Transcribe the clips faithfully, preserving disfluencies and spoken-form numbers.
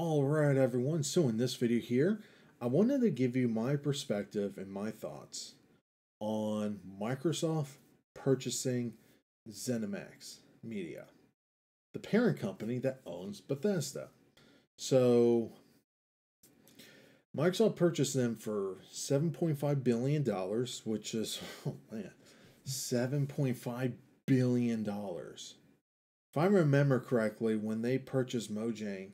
Alright everyone, so in this video here, I wanted to give you my perspective and my thoughts on Microsoft purchasing ZeniMax Media, the parent company that owns Bethesda. So, Microsoft purchased them for seven point five billion dollars, which is, oh man, seven point five billion dollars. If I remember correctly, when they purchased Mojang,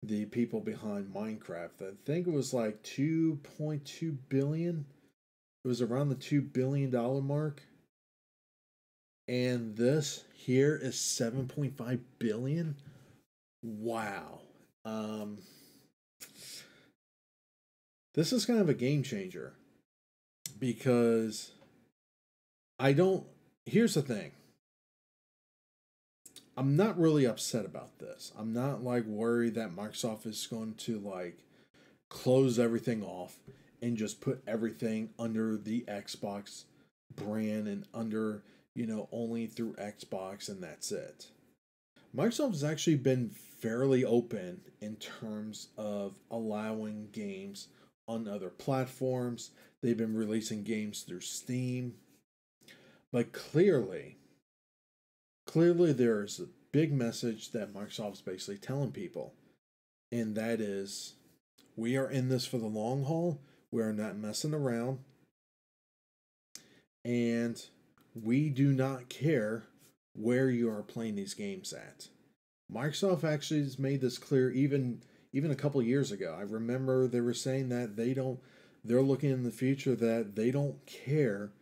the people behind Minecraft, I think it was like two point two billion dollars. It was around the two billion dollars mark. And this here is seven point five billion dollars. Wow. Um, this is kind of a game changer. Because I don't... Here's the thing. I'm not really upset about this. I'm not like worried that Microsoft is going to like close everything off and just put everything under the Xbox brand and under, you know, only through Xbox and that's it. Microsoft has actually been fairly open in terms of allowing games on other platforms. They've been releasing games through Steam. But clearly, Clearly, there's a big message that Microsoft's basically telling people, and that is, we are in this for the long haul, we are not messing around, and we do not care where you are playing these games at. Microsoft actually has made this clear even, even a couple years ago. I remember they were saying that they don't, they're looking in the future that they don't care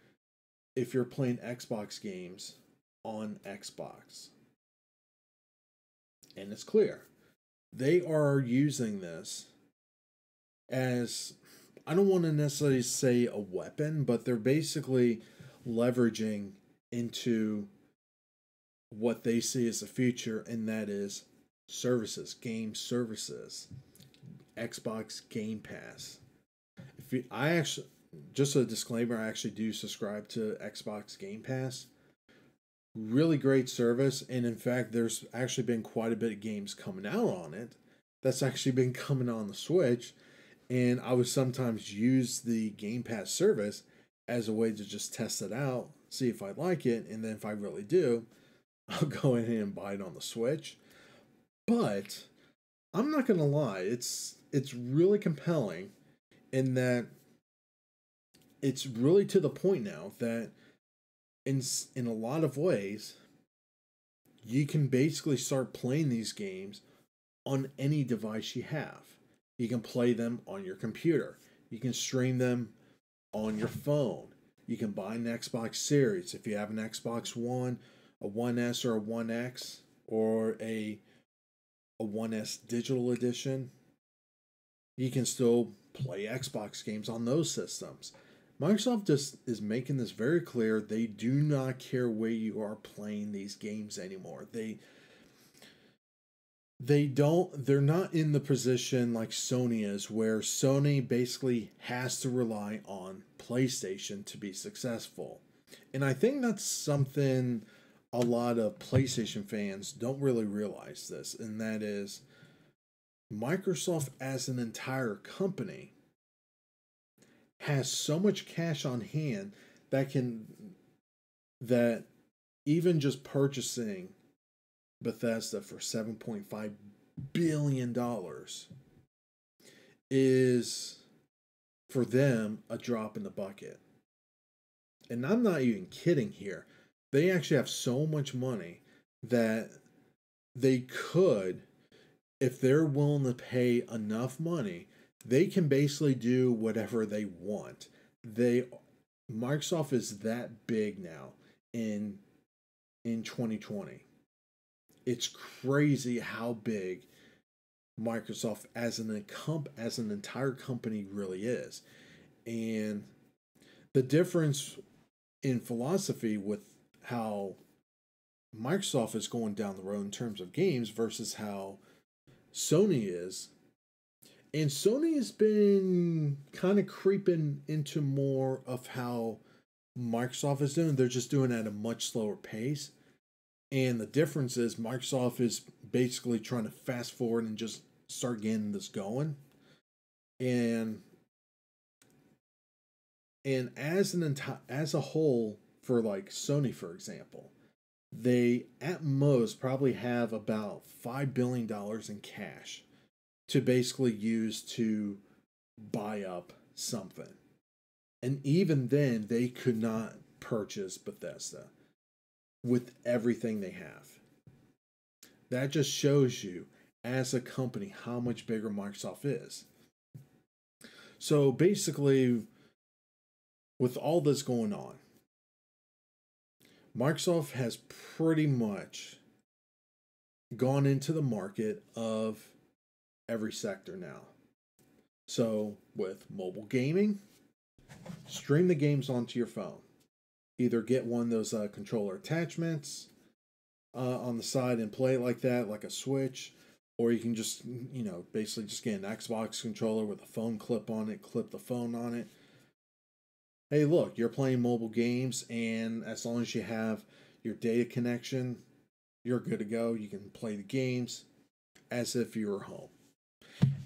if you're playing Xbox games on Xbox. And it's clear they are using this as, I don't want to necessarily say a weapon, but they're basically leveraging into what they see as the future, and that is services, game services, Xbox Game Pass. If you, I actually, just a disclaimer, I actually do subscribe to Xbox Game Pass. Really great service, and in fact there's actually been quite a bit of games coming out on it that's actually been coming on the Switch, and I would sometimes use the Game Pass service as a way to just test it out, see if I like it, and then if I really do, I'll go in and buy it on the Switch. But I'm not gonna lie, it's it's really compelling in that it's really to the point now that In, in a lot of ways, you can basically start playing these games on any device you have. You can play them on your computer. You can stream them on your phone. You can buy an Xbox Series. If you have an Xbox One, a One S or a One X, or a, a One S Digital Edition, you can still play Xbox games on those systems. Microsoft just is making this very clear. They do not care where you are playing these games anymore. They they don't they're not in the position like Sony is, where Sony basically has to rely on PlayStation to be successful. And I think that's something a lot of PlayStation fans don't really realize this, and that is Microsoft as an entire company has so much cash on hand that can that even just purchasing Bethesda for seven point five billion dollars is for them a drop in the bucket. And I'm not even kidding here. They actually have so much money that they could, if they're willing to pay enough money, they can basically do whatever they want. They, Microsoft is that big now in, in twenty twenty. It's crazy how big Microsoft as an, as an entire company really is. And the difference in philosophy with how Microsoft is going down the road in terms of games versus how Sony is. And Sony has been kind of creeping into more of how Microsoft is doing. They're just doing it at a much slower pace. And the difference is Microsoft is basically trying to fast forward and just start getting this going. And and as an entire as a whole, for like Sony, for example, they at most probably have about five billion dollars in cash to basically use to buy up something. And even then, they could not purchase Bethesda with everything they have. That just shows you, as a company, how much bigger Microsoft is. So basically, with all this going on, Microsoft has pretty much gone into the market of every sector now. So with mobile gaming, stream the games onto your phone. Either get one of those uh, controller attachments uh, on the side and play it like that, like a Switch. Or you can just, you know, basically just get an Xbox controller with a phone clip on it, clip the phone on it. Hey, look, you're playing mobile games, and as long as you have your data connection, you're good to go. You can play the games as if you were home.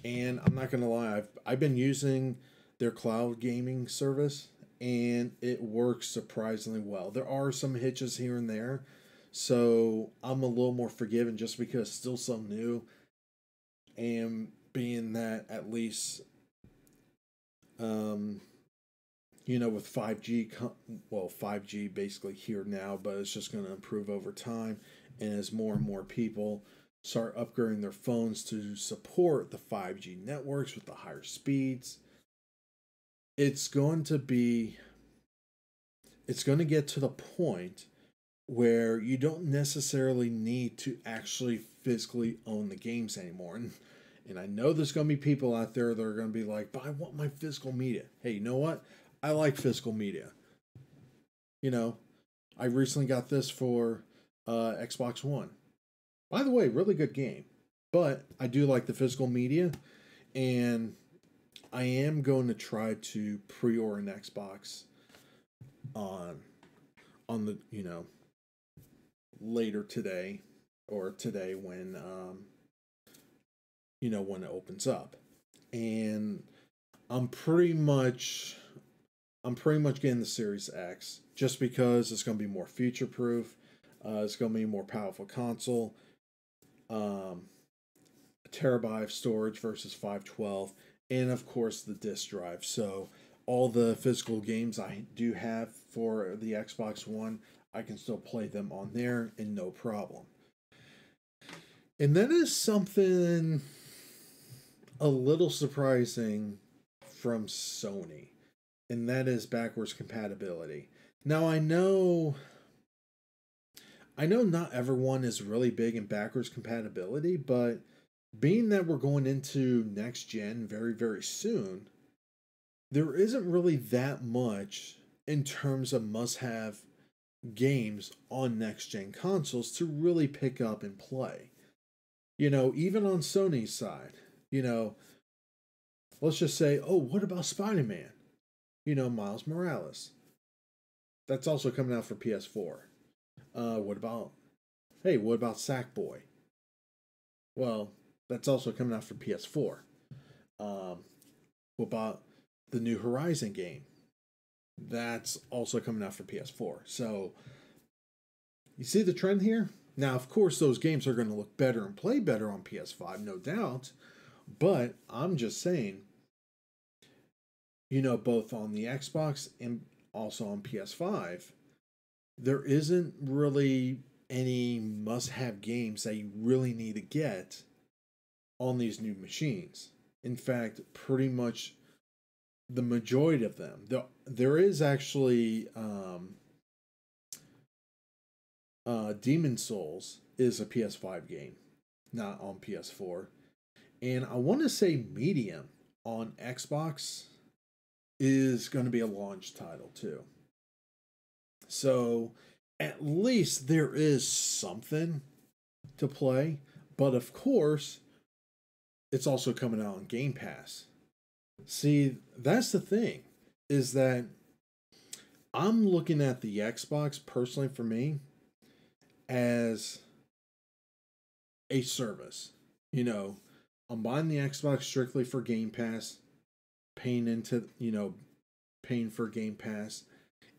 And I'm not going to lie, I've, I've been using their cloud gaming service, and it works surprisingly well. There are some hitches here and there, so I'm a little more forgiving just because it's still so new. And being that at least, um, you know, with five G, well, five G basically here now, but it's just going to improve over time. And as more and more people start upgrading their phones to support the five G networks with the higher speeds, it's going to be, it's going to get to the point where you don't necessarily need to actually physically own the games anymore. And, and I know there's going to be people out there that are going to be like, but I want my physical media. Hey, you know what? I like physical media. You know, I recently got this for uh, Xbox One. By the way, really good game. But I do like the physical media. And I am going to try to pre-order an Xbox on, on the, you know, later today or today when, um, you know, when it opens up. And I'm pretty much, I'm pretty much getting the Series X just because it's going to be more future proof. Uh, it's going to be a more powerful console. Um, a terabyte of storage versus five twelve. And of course the disk drive. So all the physical games I do have for the Xbox One, I can still play them on there and no problem. And that is something a little surprising from Sony, and that is backwards compatibility. Now I know, I know not everyone is really big in backwards compatibility, but being that we're going into next gen very, very soon, there isn't really that much in terms of must-have games on next-gen consoles to really pick up and play. You know, even on Sony's side, you know, let's just say, oh, what about Spider-Man? You know, Miles Morales. That's also coming out for P S four. Uh, what about, hey, what about Sackboy? Well, that's also coming out for P S four. Um, what about the new Horizon game? That's also coming out for P S four. So you see the trend here? Now, of course, those games are going to look better and play better on P S five, no doubt. But I'm just saying, you know, both on the Xbox and also on P S five, there isn't really any must-have games that you really need to get on these new machines. In fact, pretty much the majority of them. There, there is actually um, uh, Demon's Souls is a P S five game, not on P S four. And I want to say Medium on Xbox is going to be a launch title too. So at least there is something to play. But of course, it's also coming out on Game Pass. See, that's the thing, is that I'm looking at the Xbox, personally for me, as a service. You know, I'm buying the Xbox strictly for Game Pass, paying into, you know, paying for Game Pass,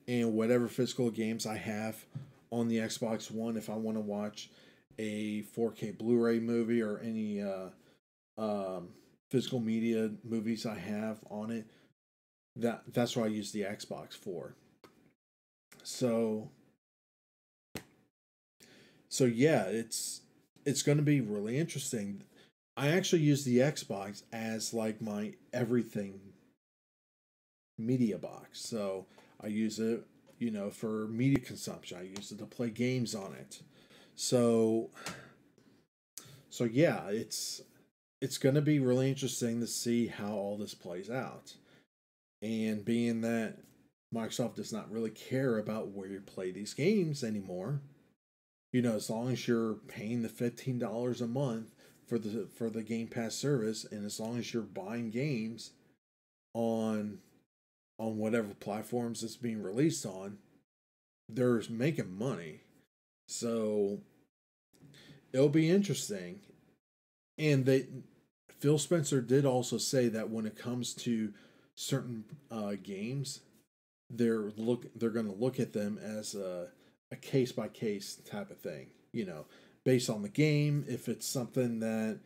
and whatever physical games I have on the Xbox One. If I want to watch a four K Blu-ray movie or any uh, um, physical media movies I have on it, that that's what I use the Xbox for. So, so yeah, it's it's going to be really interesting. I actually use the Xbox as like my everything media box. So I use it, you know, for media consumption. I use it to play games on it. So, so yeah, it's it's going to be really interesting to see how all this plays out. And being that Microsoft does not really care about where you play these games anymore, you know, as long as you're paying the fifteen dollars a month for the for the Game Pass service, and as long as you're buying games on on whatever platforms it's being released on, they're making money. So it'll be interesting. And they, Phil Spencer did also say that when it comes to certain uh, games, they're look they're going to look at them as a a case by case type of thing, you know, based on the game. If it's something that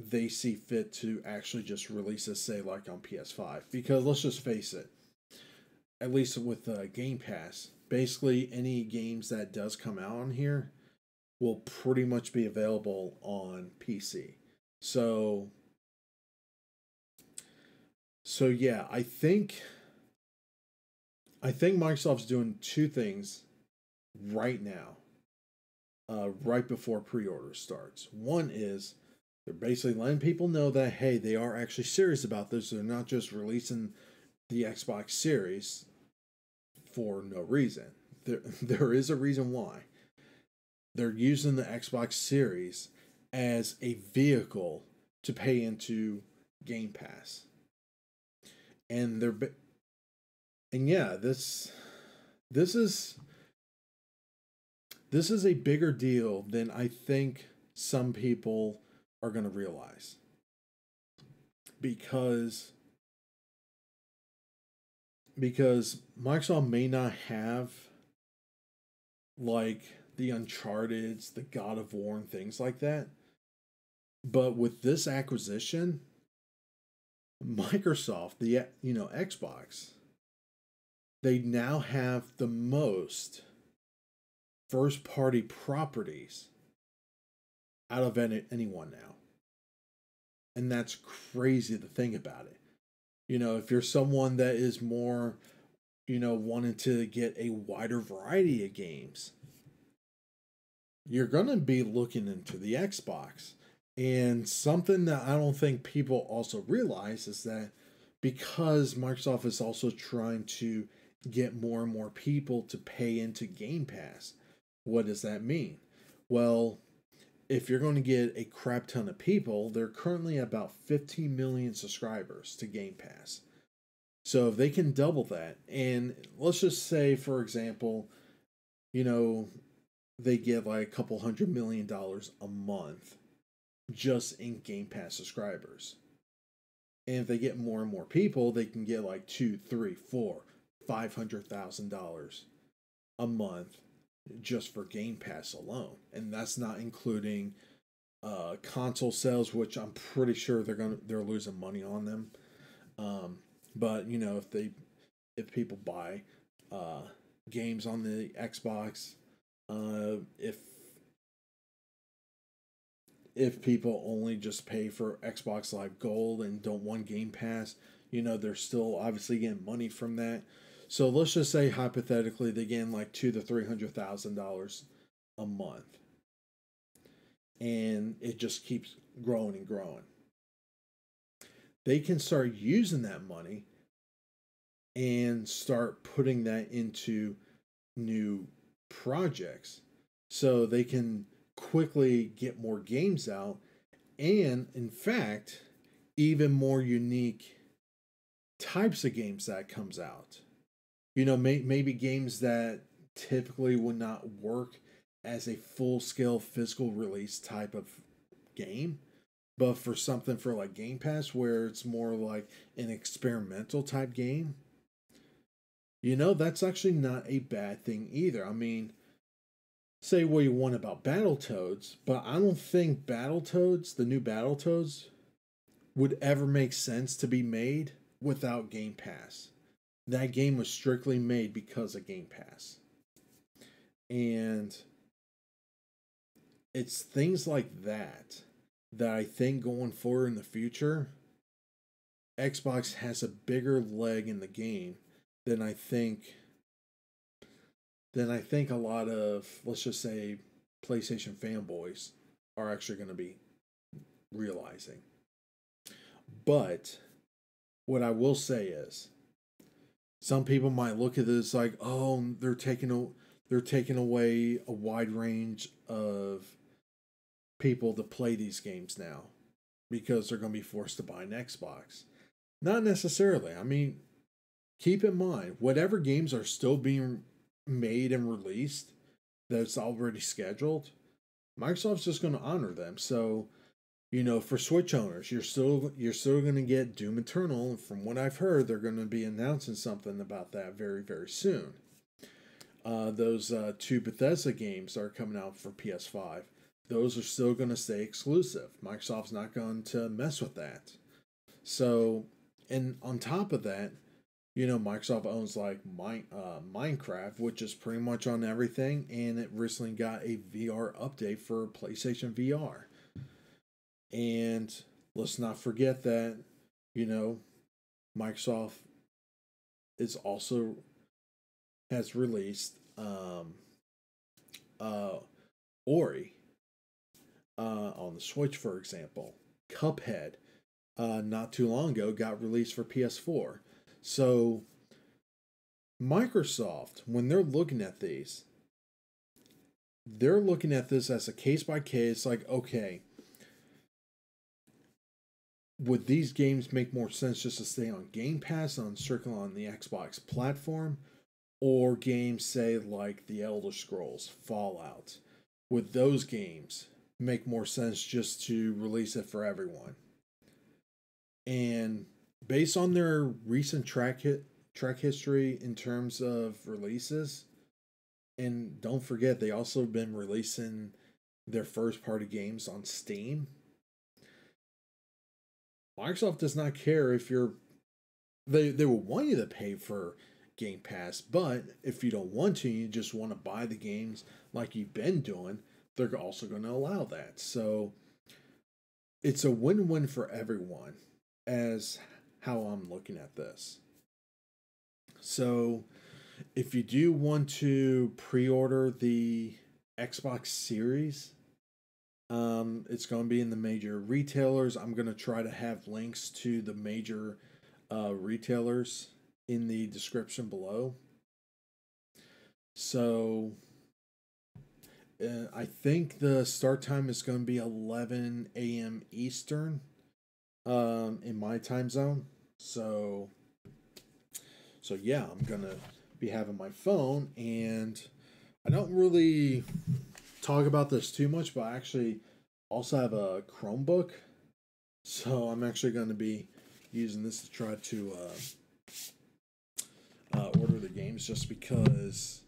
they see fit to actually just release as, say, like on P S five, because let's just face it, at least with uh, Game Pass, basically any games that does come out on here will pretty much be available on P C. So, so yeah, I think, I think Microsoft's doing two things right now, uh, right before pre-order starts. One is they're basically letting people know that, hey, they are actually serious about this. They're not just releasing the Xbox Series for no reason. There, there is a reason why. They're using the Xbox Series as a vehicle to pay into Game Pass. And they're, and yeah, this, this is, this is a bigger deal than I think some people are going to realize. Because, because Microsoft may not have like the Uncharted's, the God of War, and things like that. But with this acquisition, Microsoft, the, you know, Xbox, they now have the most first party properties out of any, anyone now. And that's crazy to think about it. You know, if you're someone that is more, you know, wanting to get a wider variety of games, you're going to be looking into the Xbox. And something that I don't think people also realize is that because Microsoft is also trying to get more and more people to pay into Game Pass, what does that mean? Well, if you're going to get a crap ton of people, they're currently about fifteen million subscribers to Game Pass. So if they can double that, and let's just say, for example, you know, they get like a couple hundred million dollars a month just in Game Pass subscribers. And if they get more and more people, they can get like two, three, four, five hundred thousand dollars a month just for Game Pass alone. And that's not including uh, console sales, which I'm pretty sure they're gonna they're losing money on them. Um, but you know, if they if people buy uh, games on the Xbox, uh, if if people only just pay for Xbox Live Gold and don't want Game Pass, you know, they're still obviously getting money from that. So let's just say hypothetically they gain like two to three hundred thousand dollars a month, and it just keeps growing and growing. They can start using that money and start putting that into new projects, so they can quickly get more games out, and in fact, even more unique types of games that comes out. You know, may, maybe games that typically would not work as a full-scale physical release type of game, but for something for like Game Pass where it's more like an experimental type game, you know, that's actually not a bad thing either. I mean, say what you want about Battletoads, but I don't think Battletoads, the new Battletoads, would ever make sense to be made without Game Pass. That game was strictly made because of Game Pass. And it's things like that that I think going forward in the future, Xbox has a bigger leg in the game than I think than I think a lot of, let's just say, PlayStation fanboys are actually going to be realizing. But what I will say is, some people might look at this like, oh, they're taking a, they're taking away a wide range of people to play these games now because they're going to be forced to buy an Xbox. Not necessarily. I mean, keep in mind, whatever games are still being made and released that's already scheduled, Microsoft's just going to honor them. So, you know, for Switch owners, you're still you're still going to get Doom Eternal, and from what I've heard, they're going to be announcing something about that very, very soon. Uh, those uh, two Bethesda games are coming out for P S five. Those are still going to stay exclusive. Microsoft's not going to mess with that. So, and on top of that, you know, Microsoft owns like mine, uh, Minecraft, which is pretty much on everything, and it recently got a V R update for PlayStation V R. And let's not forget that, you know, Microsoft is also has released um, uh, Ori uh, on the Switch, for example. Cuphead, uh, not too long ago, got released for P S four. So Microsoft, when they're looking at these, they're looking at this as a case by case, like, okay, would these games make more sense just to stay on Game Pass, on circle on the Xbox platform, or games, say, like The Elder Scrolls, Fallout? Would those games make more sense just to release it for everyone? And based on their recent track hit, track history in terms of releases, and don't forget, they also have been releasing their first-party games on Steam. Microsoft does not care if you're, they, they will want you to pay for Game Pass, but if you don't want to, you just want to buy the games like you've been doing, they're also going to allow that. So it's a win-win for everyone, as how I'm looking at this. So if you do want to pre-order the Xbox Series, Um, it's going to be in the major retailers. I'm going to try to have links to the major uh, retailers in the description below. So uh, I think the start time is going to be eleven A M Eastern um, in my time zone. So, so yeah, I'm going to be having my phone, and I don't really talk about this too much, but I actually also have a Chromebook, so I'm actually going to be using this to try to uh, uh, order the games, just because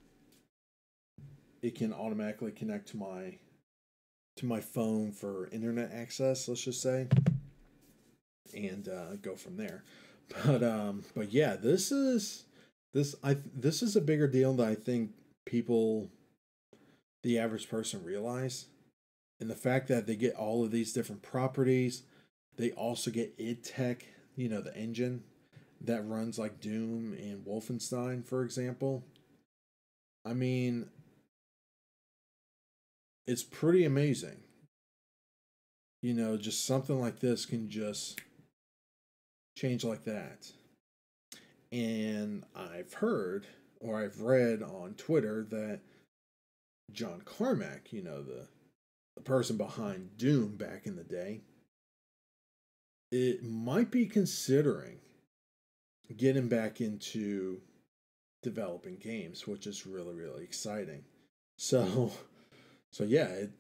it can automatically connect to my to my phone for internet access, let's just say, and uh, go from there. But um, but yeah, this is this I this is a bigger deal that I think people, the average person, realize. And the fact that they get all of these different properties, they also get id Tech, you know, the engine that runs like Doom and Wolfenstein, for example. I mean, it's pretty amazing. You know, just something like this can just change like that. And I've heard, or I've read on Twitter, that John Carmack, you know, the, the person behind Doom back in the day, it might be considering getting back into developing games, which is really, really exciting. So, so yeah, it,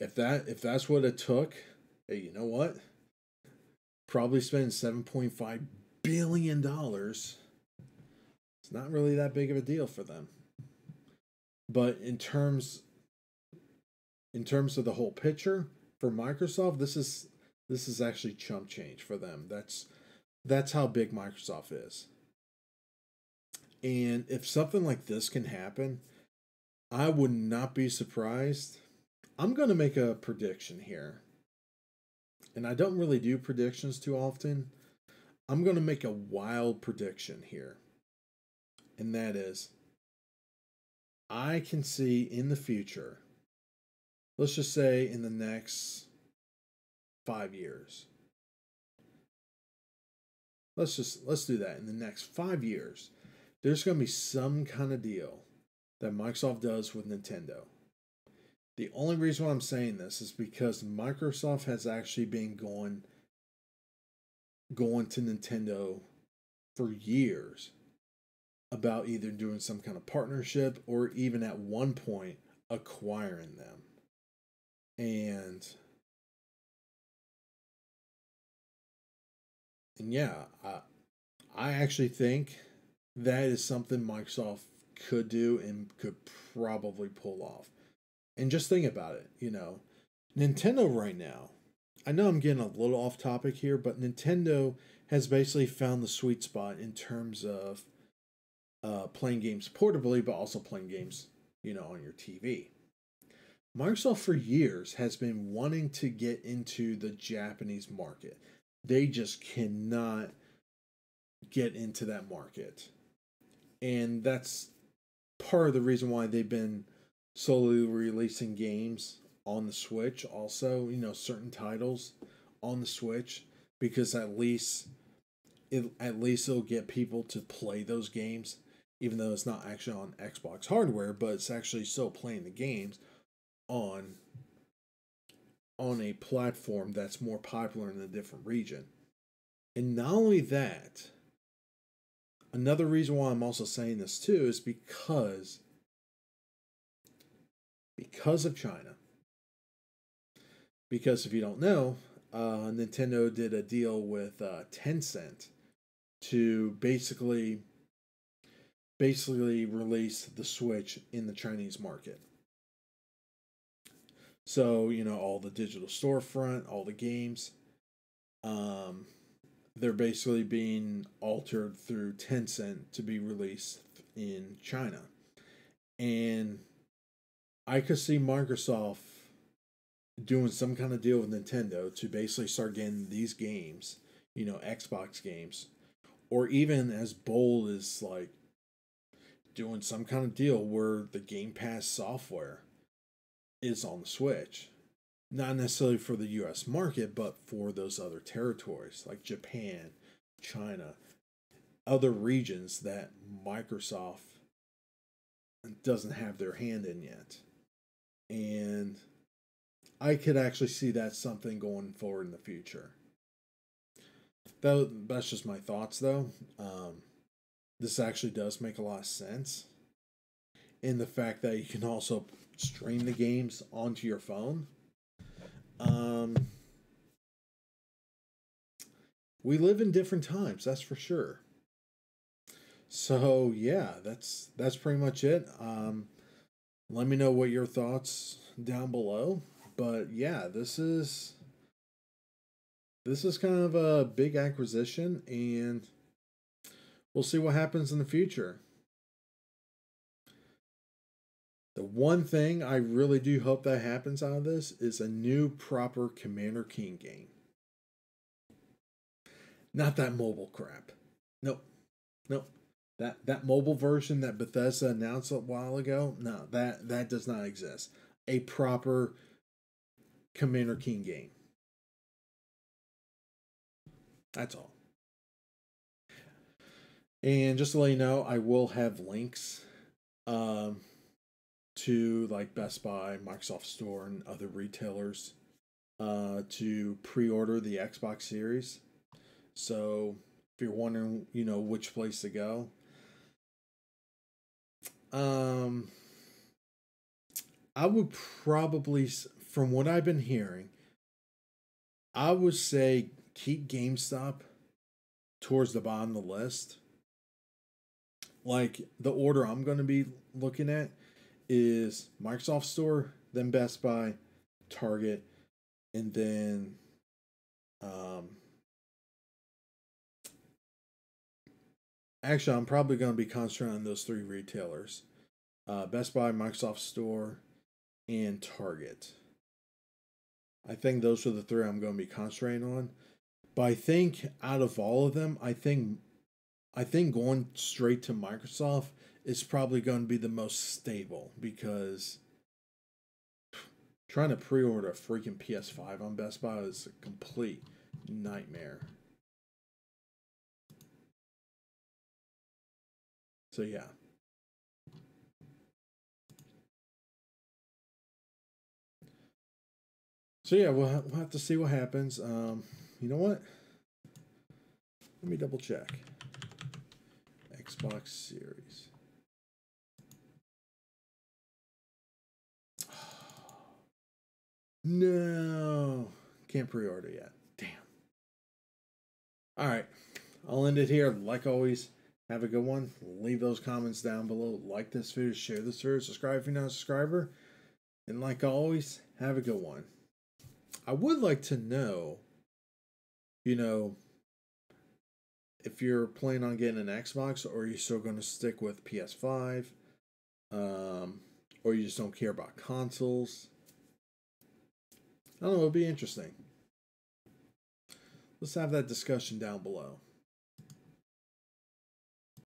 if that if that's what it took hey, you know what? Probably spend seven point five billion dollars. It's not really that big of a deal for them. But in terms in terms of the whole picture for Microsoft, this is this is actually chump change for them. That's that's how big Microsoft is. And if something like this can happen, I would not be surprised. I'm going to make a prediction here. And I don't really do predictions too often. I'm going to make a wild prediction here. And that is, I can see in the future, let's just say in the next five years. Let's just, let's do that. In the next five years, there's going to be some kind of deal that Microsoft does with Nintendo. The only reason why I'm saying this is because Microsoft has actually been going, going to Nintendo for years about either doing some kind of partnership or even at one point acquiring them. And, and yeah, I, I actually think that is something Microsoft could do and could probably pull off. And just think about it, you know, Nintendo right now, I know I'm getting a little off topic here, but Nintendo has basically found the sweet spot in terms of uh, playing games portably, but also playing games, you know, on your T V. Microsoft for years has been wanting to get into the Japanese market. They just cannot get into that market. And that's part of the reason why they've been slowly releasing games on the Switch also, you know, certain titles on the Switch, because at least it at least it'll get people to play those games, even though it's not actually on Xbox hardware, but it's actually still playing the games on on a platform that's more popular in a different region. And not only that, another reason why I'm also saying this too is because Because of China. Because if you don't know, uh, Nintendo did a deal with uh, Tencent to basically, basically release the Switch in the Chinese market. So, you know, all the digital storefront, all the games, um, they're basically being altered through Tencent to be released in China. And I could see Microsoft doing some kind of deal with Nintendo to basically start getting these games, you know, Xbox games, or even as bold as like doing some kind of deal where the Game Pass software is on the Switch. Not necessarily for the U S market, but for those other territories like Japan, China, other regions that Microsoft doesn't have their hand in yet. And I could actually see that something going forward in the future. Though that's just my thoughts, though. Um, this actually does make a lot of sense in the fact that you can also stream the games onto your phone. Um, we live in different times, that's for sure. So yeah, that's that's pretty much it. Um, let me know what your thoughts down below. But yeah, this is this is kind of a big acquisition, and we'll see what happens in the future. The one thing I really do hope that happens out of this is a new proper Commander Keen game. Not that mobile crap. Nope. Nope. That that mobile version that Bethesda announced a while ago, no, that, that does not exist. A proper Commander Keen game. That's all. And just to let you know, I will have links um, to like Best Buy, Microsoft Store, and other retailers uh, to pre-order the Xbox Series. So if you're wondering, you know, which place to go. Um, I would probably, from what I've been hearing, I would say keep GameStop towards the bottom of the list. Like, the order I'm going to be looking at is Microsoft Store, then Best Buy, Target, and then um, actually, I'm probably going to be concentrating on those three retailers. Uh, Best Buy, Microsoft Store, and Target. I think those are the three I'm going to be concentrating on. But I think out of all of them, I think I think going straight to Microsoft is probably going to be the most stable, because trying to pre-order a freaking P S five on Best Buy is a complete nightmare. So yeah. So yeah, we'll have, we'll have to see what happens. Um, you know what? Let me double check. Xbox Series. No, can't pre-order yet. Damn. All right, I'll end it here. Like always, have a good one. Leave those comments down below. Like this video, share this video, subscribe if you're not a subscriber, and like always, have a good one. I would like to know, you know, if you're planning on getting an Xbox, or are you still going to stick with P S five, um, or you just don't care about consoles. I don't know, it'll be interesting. Let's have that discussion down below.